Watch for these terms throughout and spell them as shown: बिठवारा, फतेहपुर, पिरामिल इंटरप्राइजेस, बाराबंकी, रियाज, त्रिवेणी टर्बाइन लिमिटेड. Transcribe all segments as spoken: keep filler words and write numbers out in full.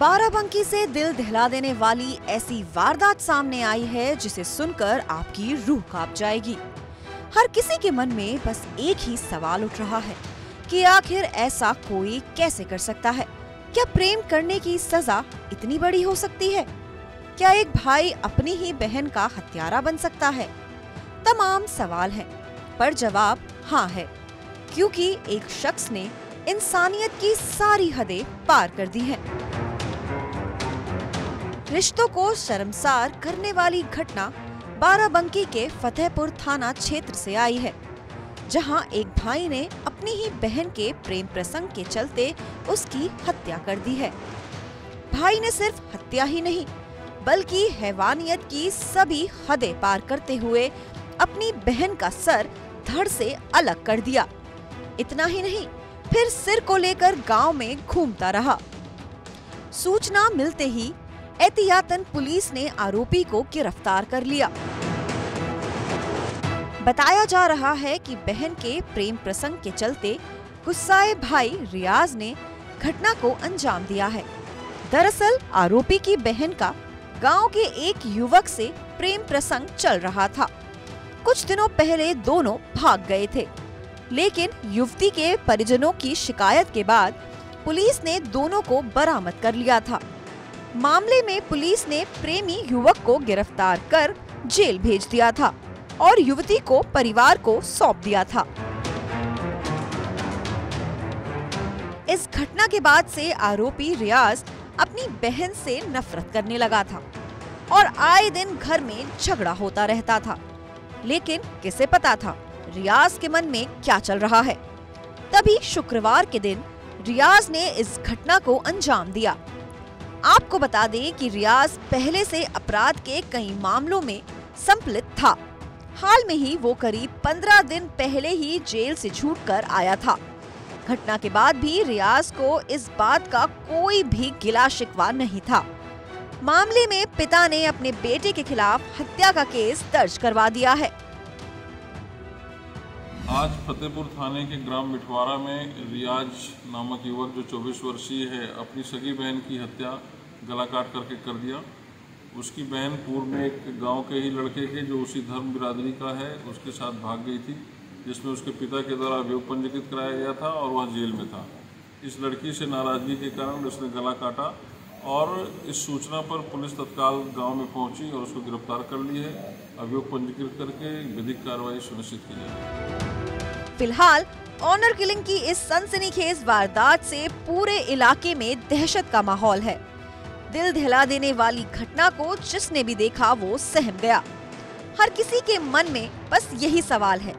बाराबंकी से दिल दहला देने वाली ऐसी वारदात सामने आई है जिसे सुनकर आपकी रूह कांप जाएगी। हर किसी के मन में बस एक ही सवाल उठ रहा है कि आखिर ऐसा कोई कैसे कर सकता है? क्या प्रेम करने की सजा इतनी बड़ी हो सकती है? क्या एक भाई अपनी ही बहन का हत्यारा बन सकता है? तमाम सवाल हैं, पर जवाब हाँ है, क्योंकि एक शख्स ने इंसानियत की सारी हदें पार कर दी हैं। रिश्तों को शर्मसार करने वाली घटना बाराबंकी के फतेहपुर थाना क्षेत्र से आई है, जहां एक भाई ने अपनी ही बहन के प्रेम प्रसंग के चलते उसकी हत्या कर दी है। भाई ने सिर्फ हत्या ही नहीं बल्कि हैवानियत की सभी हदें पार करते हुए अपनी बहन का सर धड़ से अलग कर दिया। इतना ही नहीं, फिर सिर को लेकर गांव में घूमता रहा। सूचना मिलते ही एहतियातन पुलिस ने आरोपी को गिरफ्तार कर लिया। बताया जा रहा है कि बहन के प्रेम प्रसंग के चलते गुस्साए भाई रियाज ने घटना को अंजाम दिया है। दरअसल आरोपी की बहन का गांव के एक युवक से प्रेम प्रसंग चल रहा था। कुछ दिनों पहले दोनों भाग गए थे, लेकिन युवती के परिजनों की शिकायत के बाद पुलिस ने दोनों को बरामद कर लिया था। मामले में पुलिस ने प्रेमी युवक को गिरफ्तार कर जेल भेज दिया था और युवती को परिवार को सौंप दिया था। इस घटना के बाद से आरोपी रियाज अपनी बहन से नफरत करने लगा था और आए दिन घर में झगड़ा होता रहता था। लेकिन किसे पता था रियाज के मन में क्या चल रहा है? तभी शुक्रवार के दिन रियाज ने इस घटना को अंजाम दिया। आपको बता दें कि रियाज पहले से अपराध के कई मामलों में संलिप्त था। हाल में ही वो करीब पंद्रह दिन पहले ही जेल से छूटकर आया था। घटना के बाद भी रियाज को इस बात का कोई भी गिला शिकवा नहीं था। मामले में पिता ने अपने बेटे के खिलाफ हत्या का केस दर्ज करवा दिया है। आज फतेहपुर थाने के ग्राम बिठवारा में रियाज नामक युवक जो चौबीस वर्षीय है, अपनी सगी बहन की हत्या गला काट करके कर दिया। उसकी बहन पूर्व में एक गांव के ही लड़के के जो उसी धर्म बिरादरी का है उसके साथ भाग गई थी, जिसमें उसके पिता के द्वारा अभियोग पंजीकृत कराया गया था और वह जेल में था। इस लड़की से नाराज़गी के कारण उसने गला काटा और इस सूचना पर पुलिस तत्काल गांव में पहुंची और उसको गिरफ्तार कर ली है। अभियोग पंजीकृत करके विधिक कार्रवाई सुनिश्चित की जाएगी। फिलहाल ऑनर किलिंग की इस सनसनीखेज वारदात से पूरे इलाके में दहशत का माहौल है। दिल दहला देने वाली घटना को जिसने भी देखा वो सहम गया। हर किसी के मन में बस यही सवाल है,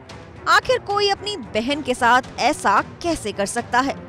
आखिर कोई अपनी बहन के साथ ऐसा कैसे कर सकता है?